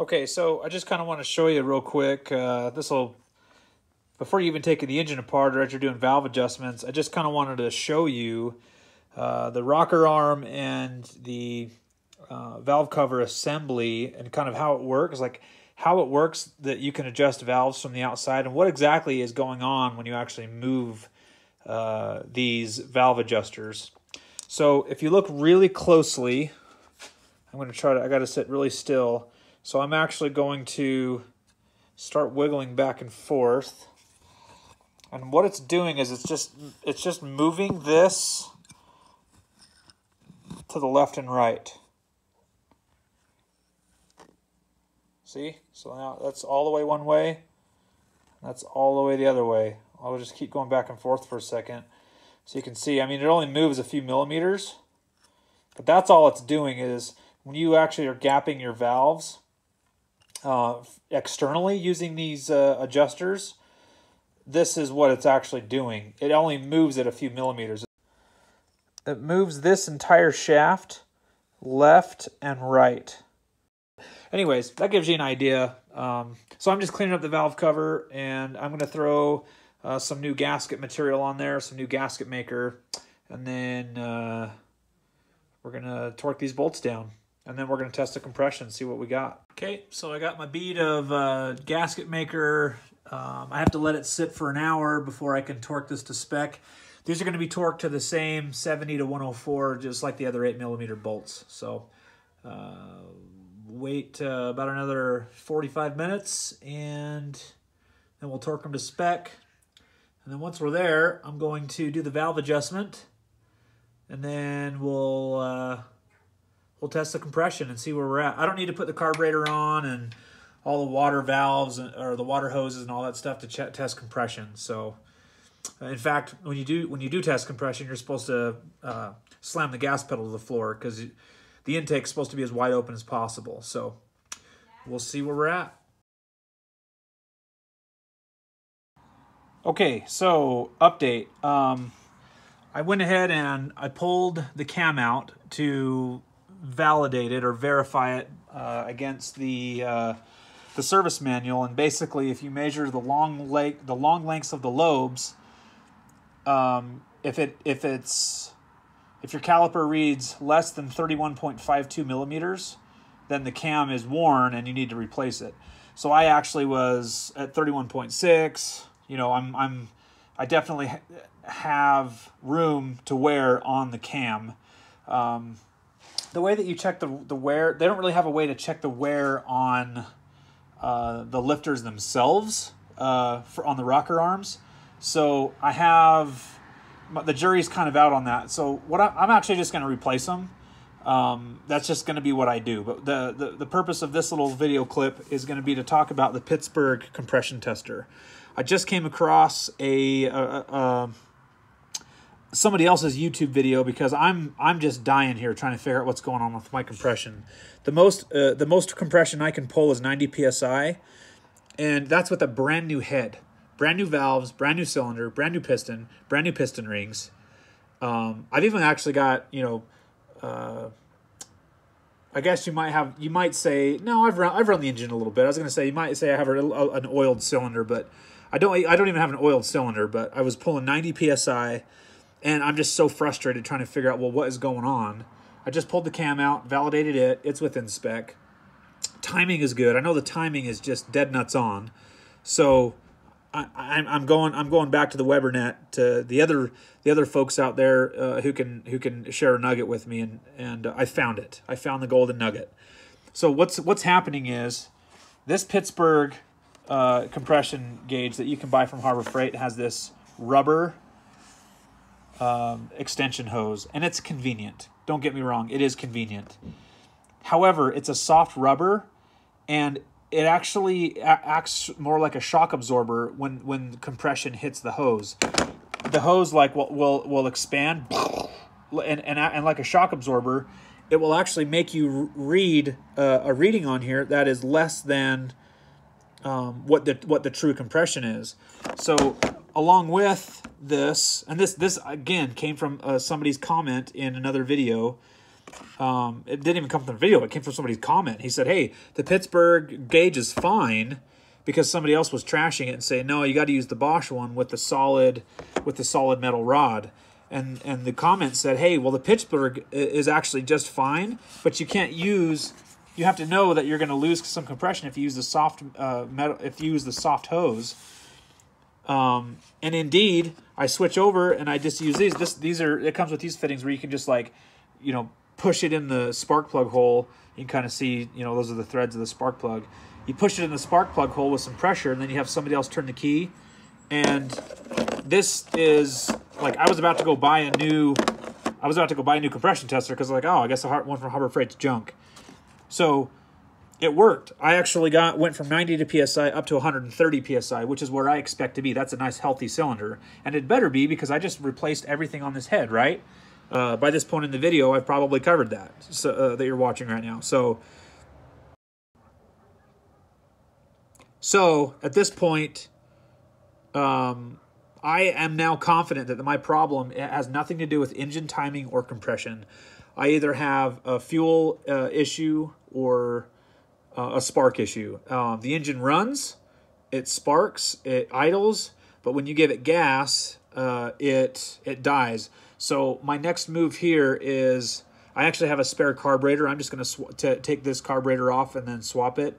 Okay, so I just kind of want to show you real quick. Before you even taking the engine apart or as you're doing valve adjustments, I just kind of wanted to show you the rocker arm and the valve cover assembly and kind of how it works, that you can adjust valves from the outside and what exactly is going on when you actually move these valve adjusters. So if you look really closely, I got to sit really still. So I'm actually going to start wiggling back and forth. And what it's doing is it's just moving this to the left and right. See? So now that's all the way one way. That's all the way the other way. I'll just keep going back and forth for a second. So you can see, I mean, it only moves a few millimeters. But that's all it's doing is when you actually are gapping your valves, externally using these adjusters, this is what it's actually doing. It only moves it a few millimeters. It moves this entire shaft left and right. Anyways, that gives you an idea. So I'm just cleaning up the valve cover, and I'm going to throw some new gasket material on there, some new gasket maker, and then we're going to torque these bolts down. And then we're going to test the compression, see what we got. Okay, so I got my bead of gasket maker. I have to let it sit for an hour before I can torque this to spec. These are going to be torqued to the same 70 to 104, just like the other 8mm bolts. So wait about another 45 minutes, and then we'll torque them to spec. And then once we're there, I'm going to do the valve adjustment, and then we'll test the compression and see where we're at. I don't need to put the carburetor on and all the water valves or the water hoses and all that stuff to test compression. So, in fact, when you do test compression, you're supposed to slam the gas pedal to the floor because the intake's supposed to be as wide open as possible. So, we'll see where we're at. Okay, so update. I went ahead and I pulled the cam out to validate it or verify it against the service manual, and basically, if you measure the long lengths of the lobes, if your caliper reads less than 31.52 millimeters, then the cam is worn and you need to replace it. So I actually was at 31.6. You know, I definitely have room to wear on the cam. The way that you check the wear, they don't really have a way to check the wear on the lifters themselves on the rocker arms. So I have, the jury's kind of out on that. So what I'm actually just going to replace them. That's just going to be what I do. But the purpose of this little video clip is going to be to talk about the Pittsburgh compression tester. I just came across somebody else's YouTube video because I'm just dying here trying to figure out what's going on with my compression. The most compression I can pull is 90 psi, and that's with a brand new head, brand new valves, brand new cylinder, brand new piston rings. I've even actually got, you know, I guess you might say no, I've run the engine a little bit. I was gonna say you might say I have an oiled cylinder, but I don't even have an oiled cylinder. But I was pulling 90 psi. And I'm just so frustrated trying to figure out, well, what is going on? I just pulled the cam out, validated it. It's within spec. Timing is good. I know the timing is just dead nuts on. So I'm going back to the WeberNet, to the other folks out there who can share a nugget with me, and I found it. I found the golden nugget. So what's happening is this Pittsburgh compression gauge that you can buy from Harbor Freight has this rubber extension hose, and it's convenient. Don't get me wrong, it is convenient. However, it's a soft rubber, and it actually acts more like a shock absorber when compression hits the hose. The hose will expand, and like a shock absorber, it will actually make you read a reading on here that is less than what the true compression is. So along with this, and this again came from somebody's comment in another video, It didn't even come from the video. It came from somebody's comment. He said, hey, the Pittsburgh gauge is fine, because somebody else was trashing it and saying, no, you got to use the Bosch one with the solid metal rod. And the comment said, hey, well, the Pittsburgh is actually just fine, but you can't use, you have to know that you're going to lose some compression if you use the soft metal, if you use the soft hose. And indeed, I switch over and I just use these. These are, it comes with these fittings where you can just, like, you know, push it in the spark plug hole. You can kind of see, you know, those are the threads of the spark plug. You push it in the spark plug hole with some pressure, and then you have somebody else turn the key. And this is like, I was about to go buy a new compression tester, because like, oh, I guess the one from Harbor Freight's junk. So it worked. I actually went from 90 to PSI up to 130 PSI, which is where I expect to be. That's a nice healthy cylinder, and it better be, because I just replaced everything on this head, right? By this point in the video, I've probably covered that, so, that you're watching right now. So at this point, I am now confident that my problem has nothing to do with engine timing or compression. I either have a fuel issue or a spark issue. The engine runs, it sparks, it idles, but when you give it gas, it dies. So my next move here is, I actually have a spare carburetor. I'm just going to take this carburetor off and then swap it.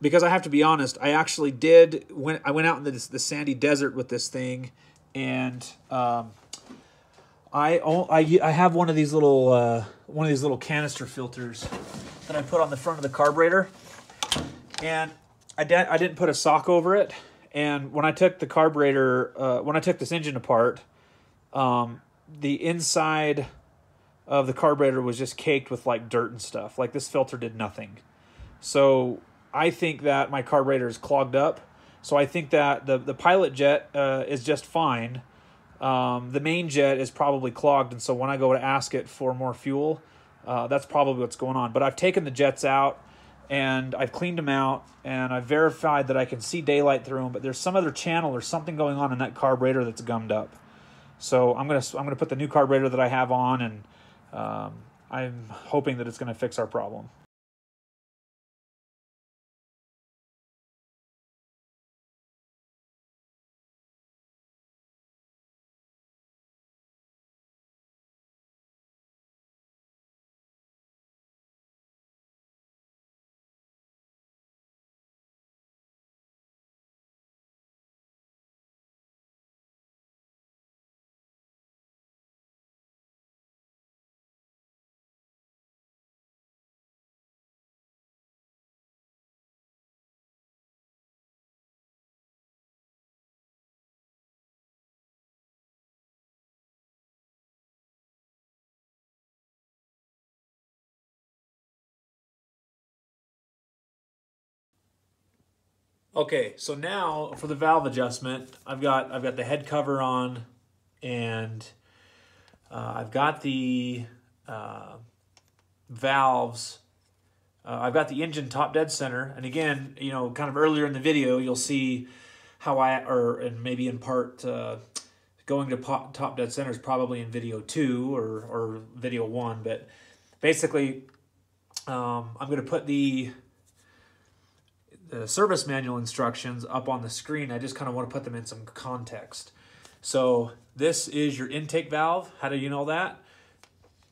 Because I have to be honest, I actually did, when I went out in the sandy desert with this thing, and I have one of these little canister filters that I put on the front of the carburetor, and I didn't put a sock over it. And when I took the carburetor, when I took this engine apart, the inside of the carburetor was just caked with like dirt and stuff. Like, this filter did nothing. So I think that my carburetor is clogged up. So I think that the pilot jet is just fine. The main jet is probably clogged, and so when I go to ask it for more fuel, that's probably what's going on. But I've taken the jets out, and I've cleaned them out, and I've verified that I can see daylight through them, but there's some other channel or something going on in that carburetor that's gummed up. So I'm gonna put the new carburetor that I have on, and I'm hoping that it's going to fix our problem. Okay, so now for the valve adjustment, I've got the head cover on, and I've got the valves. I've got the engine top dead center, and again, you know, kind of earlier in the video, you'll see how and maybe in part going to top dead center is probably in video 2 or video 1, but basically, I'm going to put the service manual instructions up on the screen. I just kind of want to put them in some context. So this is your intake valve. How do you know that?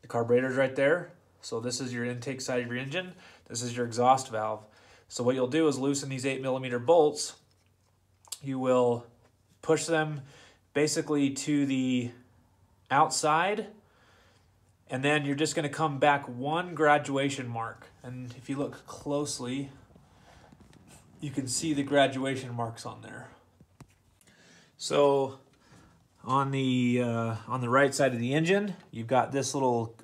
The carburetor's right there. So this is your intake side of your engine. This is your exhaust valve. So what you'll do is loosen these 8mm bolts. You will push them basically to the outside, and then you're just going to come back one graduation mark. And if you look closely, you can see the graduation marks on there. So on the right side of the engine, you've got this little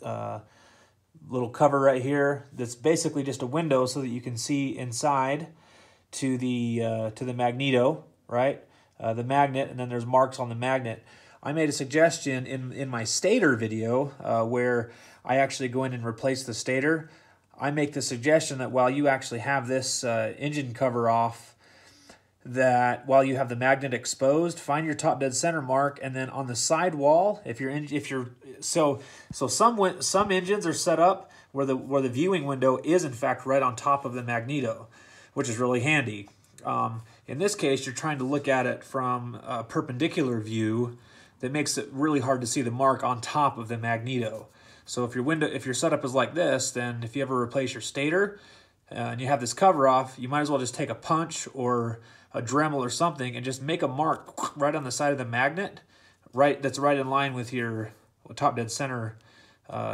cover right here that's basically just a window so that you can see inside to the magneto, right? The magnet, and then there's marks on the magnet. I made a suggestion in my stator video where I actually go in and replace the stator. I make the suggestion that while you actually have this engine cover off, that while you have the magnet exposed, find your top dead center mark, and then on the side wall, some engines are set up where the viewing window is in fact right on top of the magneto, which is really handy. In this case, you're trying to look at it from a perpendicular view that makes it really hard to see the mark on top of the magneto. So if your setup is like this, then if you ever replace your stator and you have this cover off, you might as well just take a punch or a Dremel or something and just make a mark right on the side of the magnet, that's right in line with your top dead center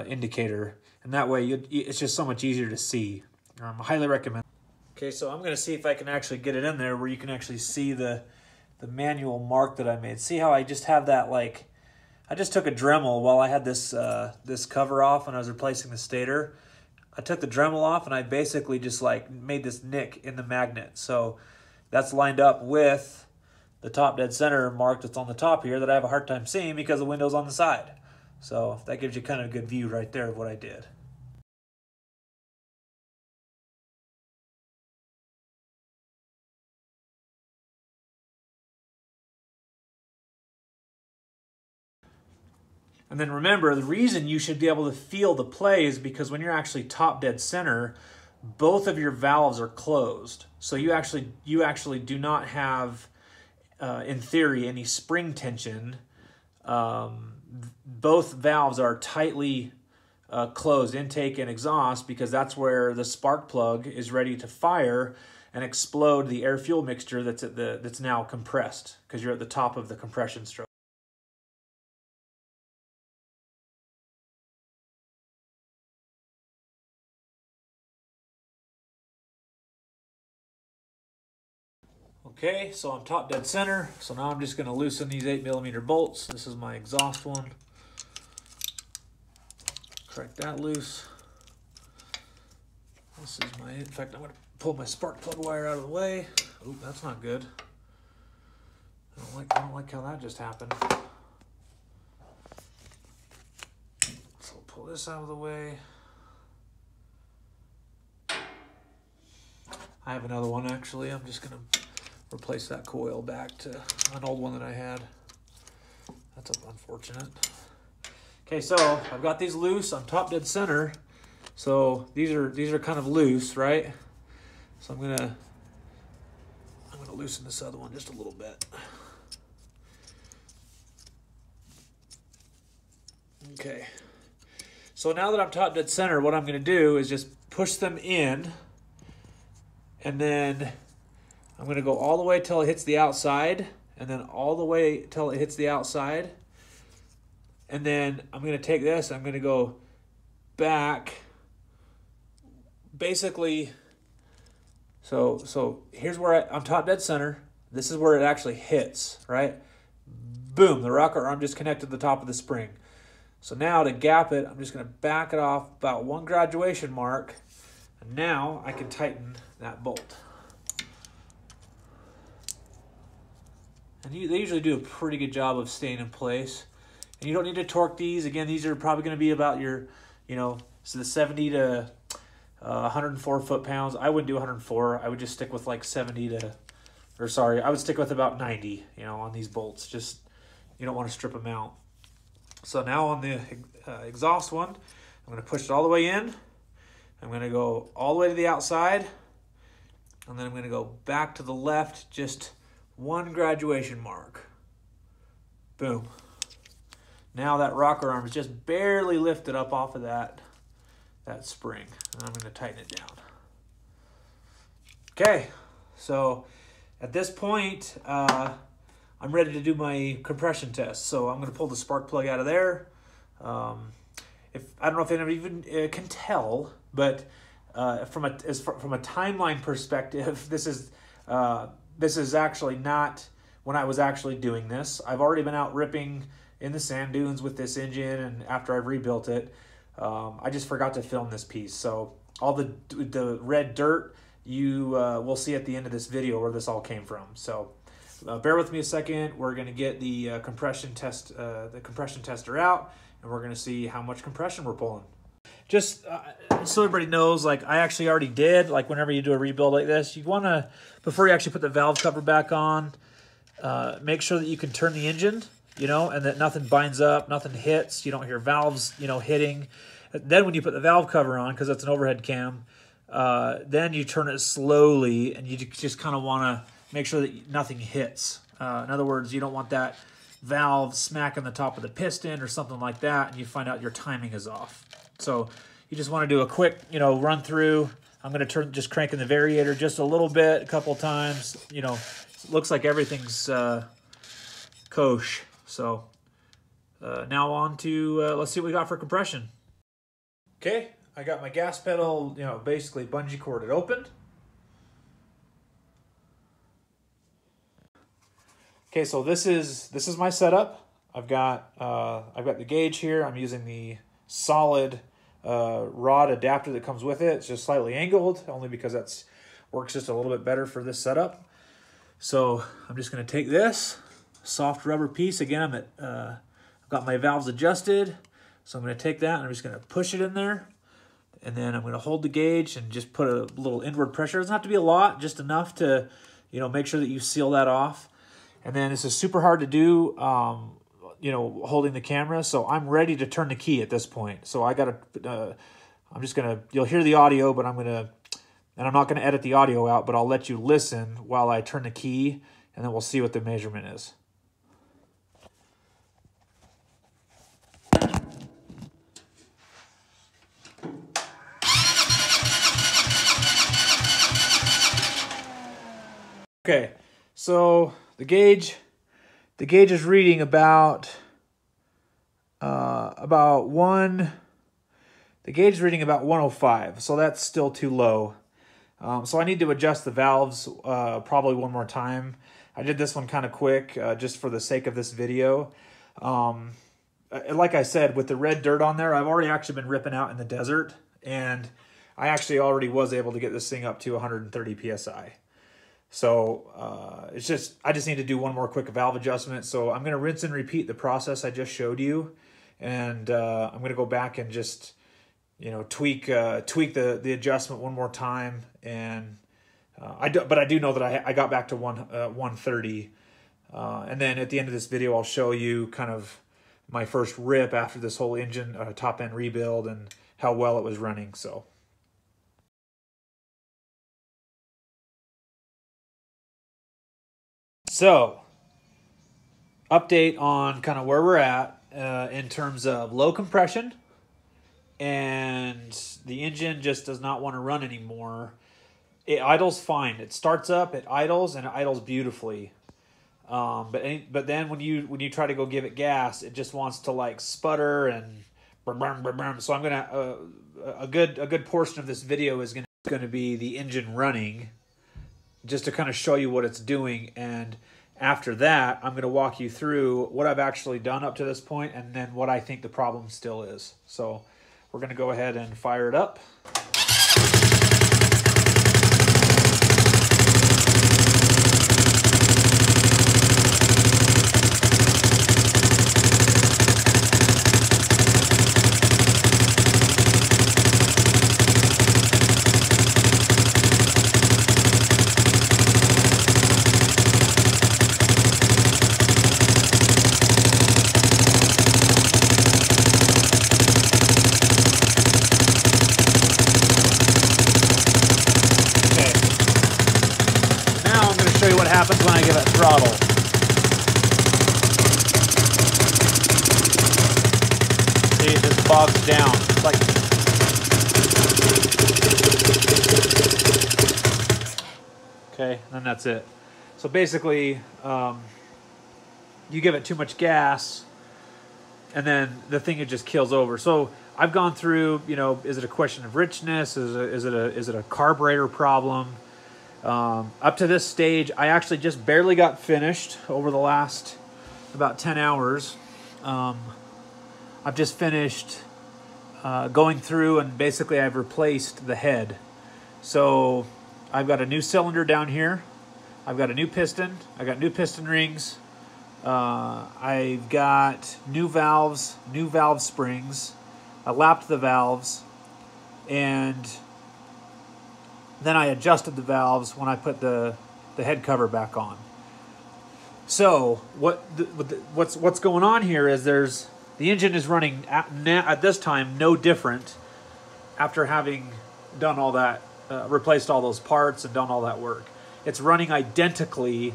indicator. And that way it's just so much easier to see. I highly recommend. Okay, so I'm gonna see if I can actually get it in there where you can actually see the manual mark that I made. See how I just have that, like, I just took a Dremel while I had this this cover off when I was replacing the stator. I took the Dremel off and I basically just like made this nick in the magnet. So that's lined up with the top dead center mark that's on the top here that I have a hard time seeing because the window's on the side. So that gives you kind of a good view right there of what I did. And then remember, the reason you should be able to feel the play is because when you're actually top dead center, both of your valves are closed. So you actually do not have, in theory, any spring tension. Both valves are tightly closed, intake and exhaust, because that's where the spark plug is ready to fire and explode the air-fuel mixture that's now compressed, because you're at the top of the compression stroke. Okay, so I'm top dead center. So now I'm just gonna loosen these 8mm bolts. This is my exhaust one. Crack that loose. This is my, in fact, I'm gonna pull my spark plug wire out of the way. Oop, that's not good. I don't like how that just happened. So I'll pull this out of the way. I have another one actually. I'm just gonna replace that coil back to an old one that I had. That's unfortunate. Okay, so I've got these loose. I'm top dead center. So these are kind of loose, right? So I'm gonna loosen this other one just a little bit. Okay. So now that I'm top dead center, what I'm gonna do is just push them in, and then I'm gonna go all the way till it hits the outside, and then all the way till it hits the outside. And then I'm gonna take this, I'm gonna go back. Basically, so here's where I'm top dead center. This is where it actually hits, right? Boom, the rocker arm just connected to the top of the spring. So now to gap it, I'm just gonna back it off about one graduation mark. And now I can tighten that bolt. And they usually do a pretty good job of staying in place. And you don't need to torque these. Again, these are probably going to be about your, so the 70 to 104 foot-pounds. I wouldn't do 104. I would just stick with like I would stick with about 90, on these bolts. Just, you don't want to strip them out. So now on the exhaust one, I'm going to push it all the way in. I'm going to go all the way to the outside. And then I'm going to go back to the left, just one graduation mark. Boom. Now that rocker arm is just barely lifted up off of that spring. And I'm gonna tighten it down. Okay, so at this point, I'm ready to do my compression test. So I'm gonna pull the spark plug out of there. I don't know if anyone even can tell, but from a timeline perspective, this is actually not when I was actually doing this. I've already been out ripping in the sand dunes with this engine, and after I've rebuilt it, I just forgot to film this piece. So all the red dirt you will see at the end of this video where this all came from. So bear with me a second. We're gonna get the compression tester out, and we're gonna see how much compression we're pulling. just so everybody knows, like I actually already did, like whenever you do a rebuild like this, you want to, before you actually put the valve cover back on, make sure that you can turn the engine, you know, and that nothing binds up, nothing hits, you don't hear valves, you know, hitting. Then when you put the valve cover on, because that's an overhead cam, then you turn it slowly, and you just kind of want to make sure that nothing hits. In other words, you don't want that valve smacking the top of the piston or something like that, and you find out your timing is off. So you just want to do a quick, you know, run through. I'm going to just cranking the variator just a little bit, a couple times. You know, it looks like everything's kosher. So now on to let's see what we got for compression. Okay, I got my gas pedal, you know, basically bungee corded open. Okay, so this is my setup. I've got the gauge here. I'm using the solid rod adapter that comes with it. It's just slightly angled, only because that's works just a little bit better for this setup. So I'm just going to take this soft rubber piece. Again, I'm at, I've got my valves adjusted, so I'm going to take that and I'm just going to push it in there, and then I'm going to hold the gauge and just put a little inward pressure. It doesn't have to be a lot, just enough to, you know, make sure that you seal that off. And then this is super hard to do, you know, holding the camera. So I'm ready to turn the key at this point. So I got to, I'm just going to, you'll hear the audio, but I'm going to, and I'm not going to edit the audio out, but I'll let you listen while I turn the key, and then we'll see what the measurement is. Okay, so the gauge is reading about 105, so that's still too low. So I need to adjust the valves probably one more time. I did this one kind of quick just for the sake of this video. Like I said, with the red dirt on there, I've already actually been ripping out in the desert, and I actually already was able to get this thing up to 130 psi. So it's just, I just need to do one more quick valve adjustment. So I'm going to rinse and repeat the process I just showed you. And I'm going to go back and just, you know, tweak the adjustment one more time. And but I do know that I got back to 130. And then at the end of this video, I'll show you kind of my first rip after this whole engine top end rebuild and how well it was running. So. So, update on kind of where we're at in terms of low compression, and the engine just does not want to run anymore. It idles fine. It starts up, it idles, and it idles beautifully. But then when you try to go give it gas, it just wants to like sputter and brum, brum, brum, brum. So I'm gonna a good portion of this video is gonna be the engine running, just to kind of show you what it's doing. And after that, I'm going to walk you through what I've actually done up to this point and then what I think the problem still is. So we're going to go ahead and fire it up. Happens when I give it throttle. See, it just bobs down. It's like, okay, and that's it. So basically, you give it too much gas, and then the thing, it just keels over. So I've gone through, you know, is it a question of richness? Is it a carburetor problem? Up to this stage, I actually just barely got finished over the last about 10 hours. I've just finished going through, and basically I've replaced the head. So I've got a new cylinder down here. I've got a new piston. I've got new piston rings. I've got new valves, new valve springs. I lapped the valves. and then I adjusted the valves when I put the head cover back on. So what's going on here is the engine is running at this time no different after having done all that, replaced all those parts and done all that work. It's running identically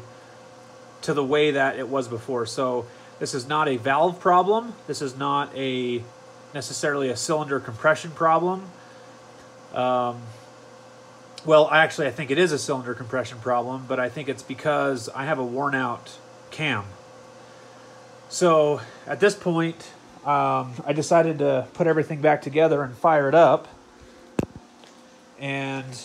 to the way that it was before. So this is not a valve problem. This is not necessarily a cylinder compression problem. Well, actually, I think it is a cylinder compression problem, but I think it's because I have a worn-out cam. So at this point, I decided to put everything back together and fire it up. And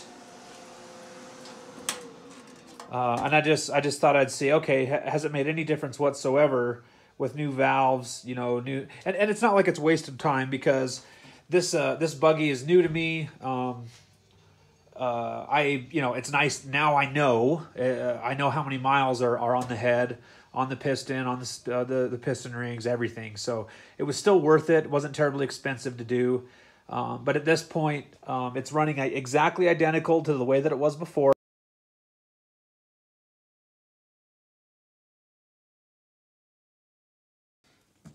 I just thought I'd see, okay, has it made any difference whatsoever with new valves? You know, and it's not like it's wasted time, because this buggy is new to me. It's nice now. I know how many miles are on the head, on the piston, on the piston rings, everything. So it was still worth it. It wasn't terribly expensive to do, but at this point, it's running exactly identical to the way that it was before.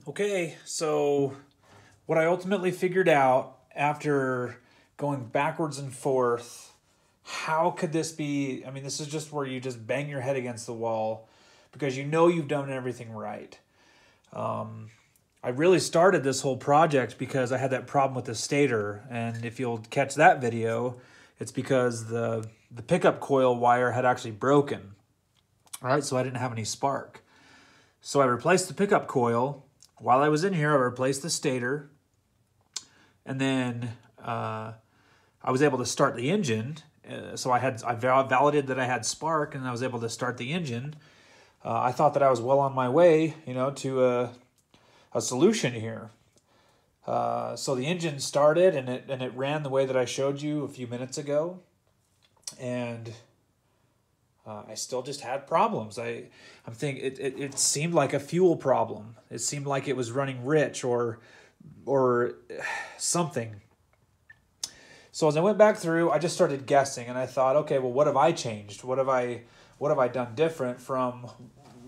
Okay, so what I ultimately figured out after going backwards and forth. How could this be? I mean, this is just where you just bang your head against the wall because you know you've done everything right. I really started this whole project because I had that problem with the stator. And if you'll catch that video, it's because the pickup coil wire had actually broken. All right, so I didn't have any spark. So I replaced the pickup coil. While I was in here, I replaced the stator. And then I was able to start the engine. So I validated that I had spark, and I was able to start the engine. I thought that I was well on my way, you know, to a solution here. So the engine started, and it ran the way that I showed you a few minutes ago, and I still just had problems. I'm thinking it seemed like a fuel problem. It seemed like it was running rich or something. So as I went back through, I just started guessing, and I thought, okay, well, what have I changed? What have I done different from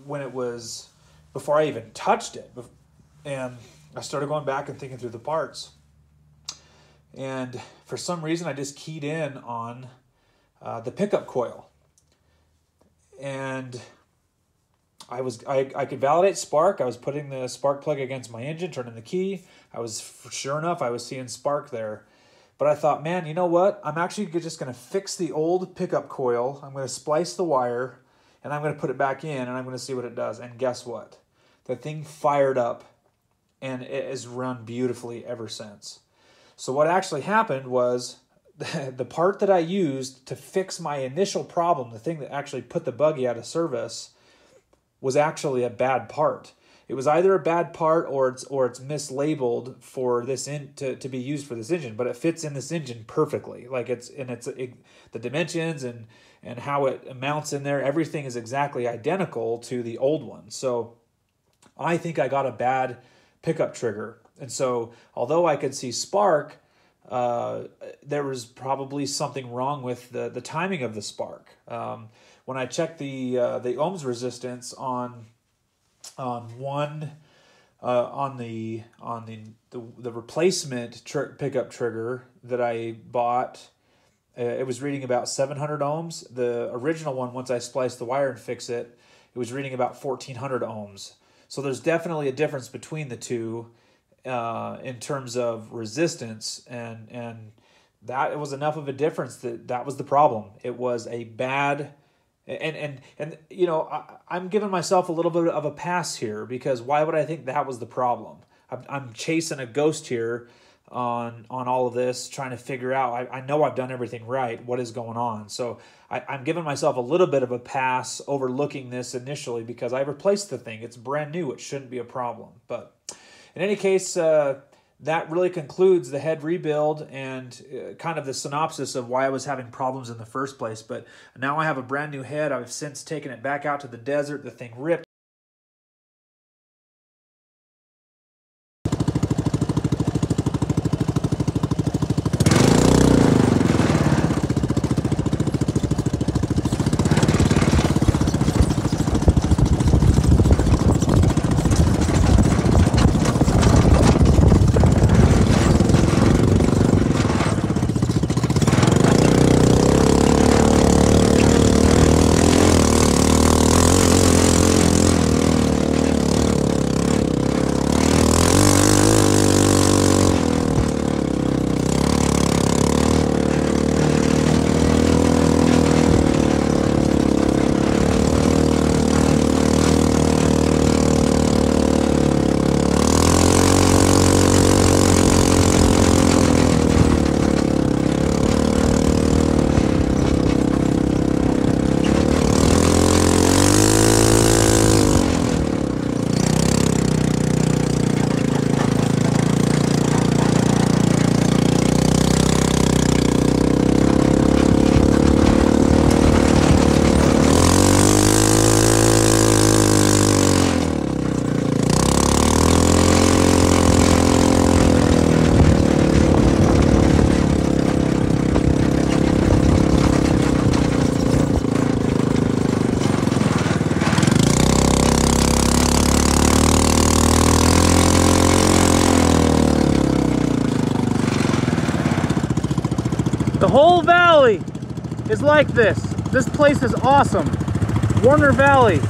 when it was before I even touched it? And I started going back and thinking through the parts. And for some reason, I just keyed in on the pickup coil, and I could validate spark. I was putting the spark plug against my engine, turning the key. Sure enough, I was seeing spark there. But I thought, man, you know what? I'm actually just going to fix the old pickup coil. I'm going to splice the wire, and I'm going to put it back in, and I'm going to see what it does. And guess what? The thing fired up, and it has run beautifully ever since. So what actually happened was the part that I used to fix my initial problem, the thing that actually put the buggy out of service, was actually a bad part. It was either a bad part or it's mislabeled for this to be used for this engine, but it fits in this engine perfectly. Like the dimensions and how it mounts in there, everything is exactly identical to the old one. So I think I got a bad pickup trigger. And so although I could see spark, there was probably something wrong with the timing of the spark. When I checked the ohms resistance on the replacement pickup trigger that I bought, it was reading about 700 ohms. The original one, once I spliced the wire and fix it, it was reading about 1400 ohms. So there's definitely a difference between the two in terms of resistance, and that it was enough of a difference that was the problem. It was a bad. And you know, I'm giving myself a little bit of a pass here, because why would I think that was the problem? I'm chasing a ghost here on all of this, trying to figure out, I know I've done everything right, what is going on? So I'm giving myself a little bit of a pass overlooking this initially, because I replaced the thing. It's brand new. It shouldn't be a problem. But in any case, that really concludes the head rebuild and kind of the synopsis of why I was having problems in the first place. But now I have a brand new head. I've since taken it back out to the desert. The thing ripped. Valley is like this. This place is awesome. Warner Valley.